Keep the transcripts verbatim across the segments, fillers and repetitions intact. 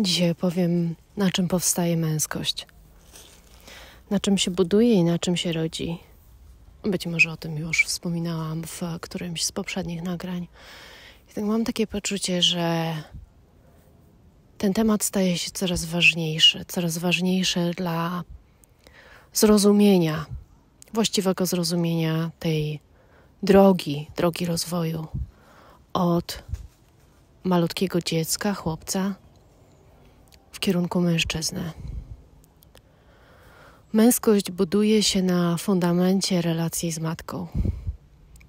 Dzisiaj opowiem, na czym powstaje męskość. Na czym się buduje i na czym się rodzi. Być może o tym już wspominałam w którymś z poprzednich nagrań. Jednak mam takie poczucie, że ten temat staje się coraz ważniejszy. Coraz ważniejszy dla zrozumienia, właściwego zrozumienia tej drogi, drogi rozwoju od malutkiego dziecka, chłopca w kierunku mężczyzny. Męskość buduje się na fundamencie relacji z matką.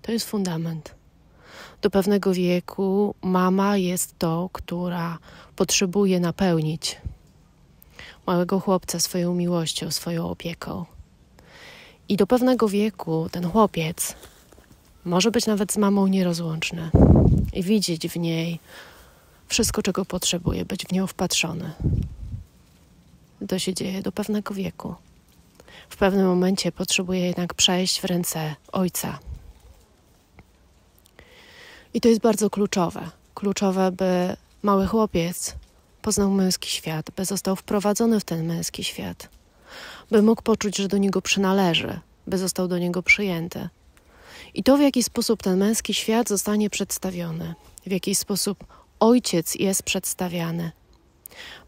To jest fundament. Do pewnego wieku mama jest tą, która potrzebuje napełnić małego chłopca swoją miłością, swoją opieką. I do pewnego wieku ten chłopiec może być nawet z mamą nierozłączny i widzieć w niej wszystko, czego potrzebuje, być w nią wpatrzony. To się dzieje do pewnego wieku. W pewnym momencie potrzebuje jednak przejść w ręce ojca. I to jest bardzo kluczowe. Kluczowe, by mały chłopiec poznał męski świat, by został wprowadzony w ten męski świat, by mógł poczuć, że do niego przynależy, by został do niego przyjęty. I to, w jaki sposób ten męski świat zostanie przedstawiony, w jaki sposób ojciec jest przedstawiany,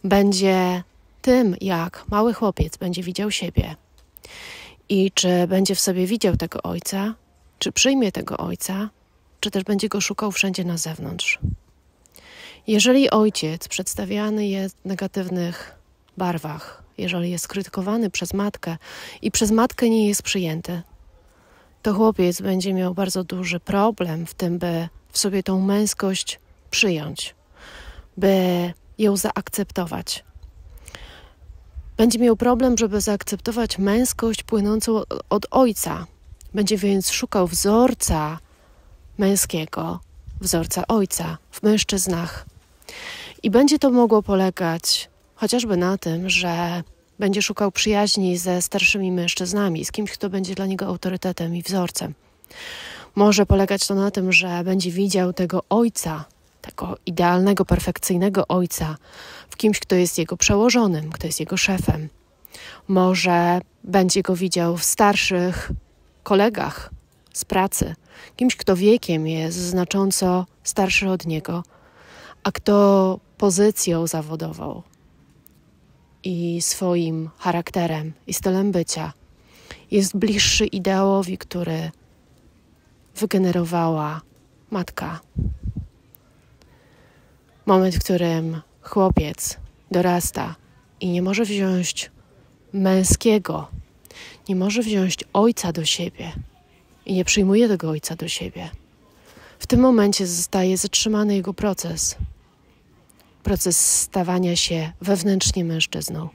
będzie tym, jak mały chłopiec będzie widział siebie i czy będzie w sobie widział tego ojca, czy przyjmie tego ojca, czy też będzie go szukał wszędzie na zewnątrz. Jeżeli ojciec przedstawiany jest w negatywnych barwach, jeżeli jest krytykowany przez matkę i przez matkę nie jest przyjęty, to chłopiec będzie miał bardzo duży problem w tym, by w sobie tą męskość przyjąć, by ją zaakceptować. Będzie miał problem, żeby zaakceptować męskość płynącą od ojca. Będzie więc szukał wzorca męskiego, wzorca ojca w mężczyznach. I będzie to mogło polegać chociażby na tym, że będzie szukał przyjaźni ze starszymi mężczyznami, z kimś, kto będzie dla niego autorytetem i wzorcem. Może polegać to na tym, że będzie widział tego ojca, tego idealnego, perfekcyjnego ojca w kimś, kto jest jego przełożonym, kto jest jego szefem. Może będzie go widział w starszych kolegach z pracy, kimś, kto wiekiem jest znacząco starszy od niego, a kto pozycją zawodową i swoim charakterem i stylem bycia jest bliższy ideałowi, który wygenerowała matka. Moment, w którym chłopiec dorasta i nie może wziąć męskiego, nie może wziąć ojca do siebie i nie przyjmuje tego ojca do siebie. W tym momencie zostaje zatrzymany jego proces. Proces stawania się wewnętrznie mężczyzną.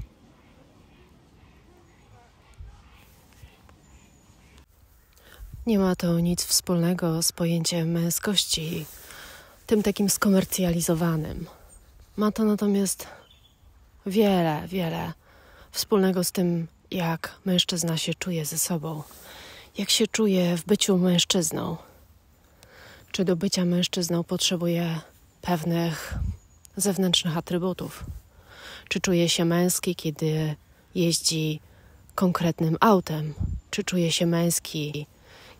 Nie ma to nic wspólnego z pojęciem męskości, tym takim skomercjalizowanym. Ma to natomiast wiele, wiele wspólnego z tym, jak mężczyzna się czuje ze sobą. Jak się czuje w byciu mężczyzną. Czy do bycia mężczyzną potrzebuje pewnych zewnętrznych atrybutów. Czy czuje się męski, kiedy jeździ konkretnym autem? Czy czuje się męski,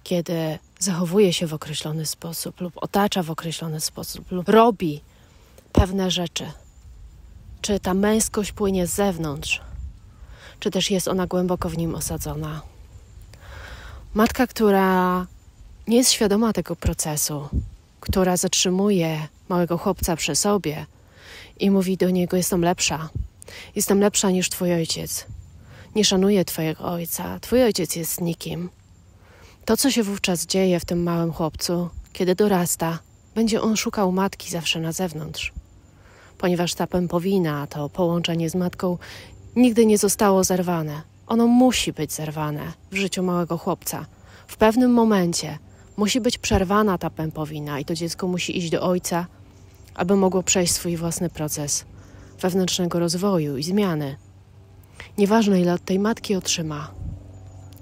kiedy zachowuje się w określony sposób lub otacza w określony sposób lub robi pewne rzeczy? Czy ta męskość płynie z zewnątrz? Czy też jest ona głęboko w nim osadzona? Matka, która nie jest świadoma tego procesu, która zatrzymuje małego chłopca przy sobie i mówi do niego: jestem lepsza, jestem lepsza niż twój ojciec, nie szanuję twojego ojca, twój ojciec jest nikim. To, co się wówczas dzieje w tym małym chłopcu, kiedy dorasta, będzie on szukał matki zawsze na zewnątrz, ponieważ ta pępowina, to połączenie z matką nigdy nie zostało zerwane. Ono musi być zerwane w życiu małego chłopca. W pewnym momencie musi być przerwana ta pępowina i to dziecko musi iść do ojca, aby mogło przejść swój własny proces wewnętrznego rozwoju i zmiany. Nieważne, ile od tej matki otrzyma.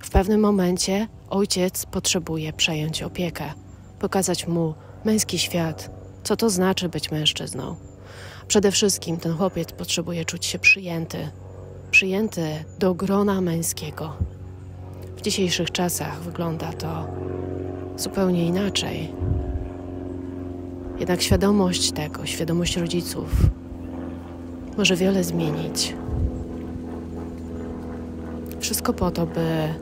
W pewnym momencie ojciec potrzebuje przejąć opiekę, pokazać mu męski świat, co to znaczy być mężczyzną. Przede wszystkim ten chłopiec potrzebuje czuć się przyjęty, przyjęty do grona męskiego. W dzisiejszych czasach wygląda to zupełnie inaczej. Jednak świadomość tego, świadomość rodziców może wiele zmienić. Wszystko po to, by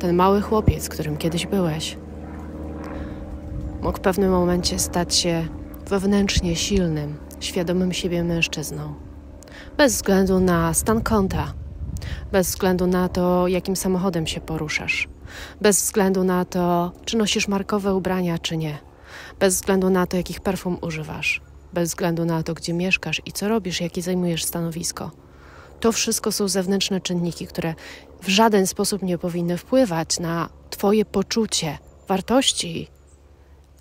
ten mały chłopiec, którym kiedyś byłeś, mógł w pewnym momencie stać się wewnętrznie silnym, świadomym siebie mężczyzną. Bez względu na stan konta, bez względu na to, jakim samochodem się poruszasz, bez względu na to, czy nosisz markowe ubrania, czy nie, bez względu na to, jakich perfum używasz, bez względu na to, gdzie mieszkasz i co robisz, jakie zajmujesz stanowisko. To wszystko są zewnętrzne czynniki, które w żaden sposób nie powinny wpływać na twoje poczucie wartości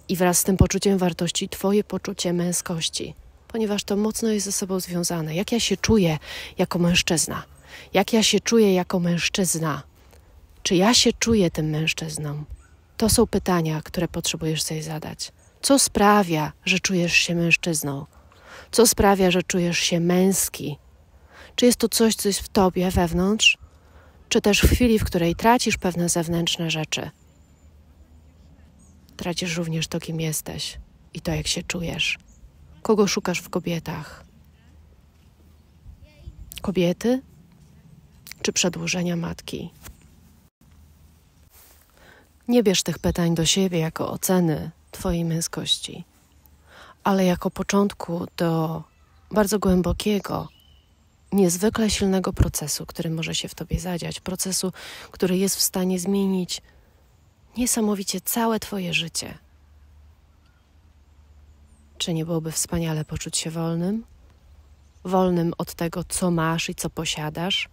i wraz z tym poczuciem wartości twoje poczucie męskości, ponieważ to mocno jest ze sobą związane. Jak ja się czuję jako mężczyzna? Jak ja się czuję jako mężczyzna? Czy ja się czuję tym mężczyzną? To są pytania, które potrzebujesz sobie zadać. Co sprawia, że czujesz się mężczyzną? Co sprawia, że czujesz się męski? Czy jest to coś, co jest w tobie wewnątrz? Czy też w chwili, w której tracisz pewne zewnętrzne rzeczy, tracisz również to, kim jesteś i to, jak się czujesz? Kogo szukasz w kobietach? Kobiety? Czy przedłużenia matki? Nie bierz tych pytań do siebie jako oceny twojej męskości, ale jako początku do bardzo głębokiego, niezwykle silnego procesu, który może się w tobie zadziać. Procesu, który jest w stanie zmienić niesamowicie całe twoje życie. Czy nie byłoby wspaniale poczuć się wolnym? Wolnym od tego, co masz i co posiadasz,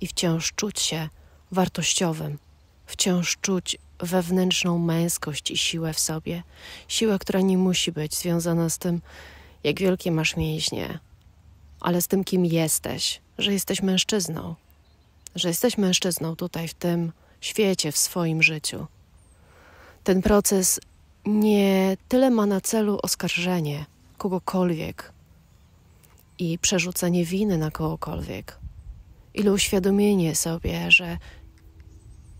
i wciąż czuć się wartościowym. Wciąż czuć wewnętrzną męskość i siłę w sobie. Siłę, która nie musi być związana z tym, jak wielkie masz mięśnie, ale z tym, kim jesteś, że jesteś mężczyzną, że jesteś mężczyzną tutaj, w tym świecie, w swoim życiu. Ten proces nie tyle ma na celu oskarżenie kogokolwiek i przerzucenie winy na kogokolwiek, ile uświadomienie sobie, że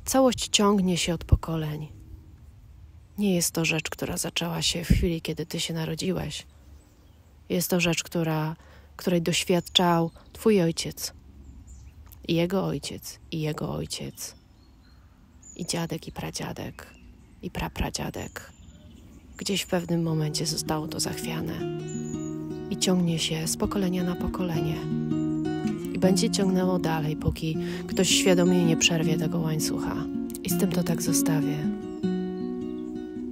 całość ciągnie się od pokoleń. Nie jest to rzecz, która zaczęła się w chwili, kiedy ty się narodziłeś. Jest to rzecz, która... której doświadczał twój ojciec, i jego ojciec, i jego ojciec, i dziadek, i pradziadek, i prapradziadek. Gdzieś w pewnym momencie zostało to zachwiane i ciągnie się z pokolenia na pokolenie i będzie ciągnęło dalej, póki ktoś świadomie nie przerwie tego łańcucha. I z tym to tak zostawię.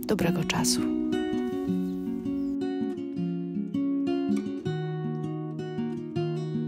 Dobrego czasu.